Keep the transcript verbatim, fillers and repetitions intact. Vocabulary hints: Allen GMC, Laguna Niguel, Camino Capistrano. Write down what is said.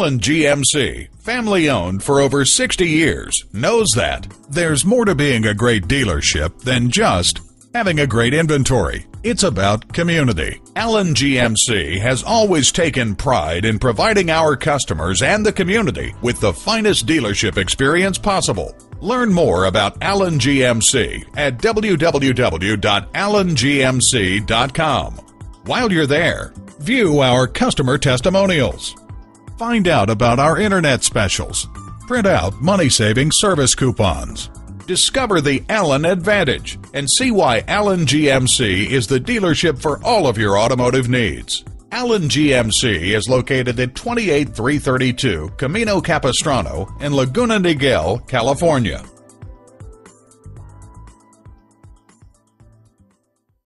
Allen G M C, family-owned for over sixty years, knows that there's more to being a great dealership than just having a great inventory. It's about community. Allen G M C has always taken pride in providing our customers and the community with the finest dealership experience possible. Learn more about Allen G M C at w w w dot allen g m c dot com. While you're there, view our customer testimonials. Find out about our internet specials. Print out money-saving service coupons. Discover the Allen Advantage and see why Allen G M C is the dealership for all of your automotive needs. Allen G M C is located at twenty-eight three thirty-two Camino Capistrano in Laguna Niguel, California.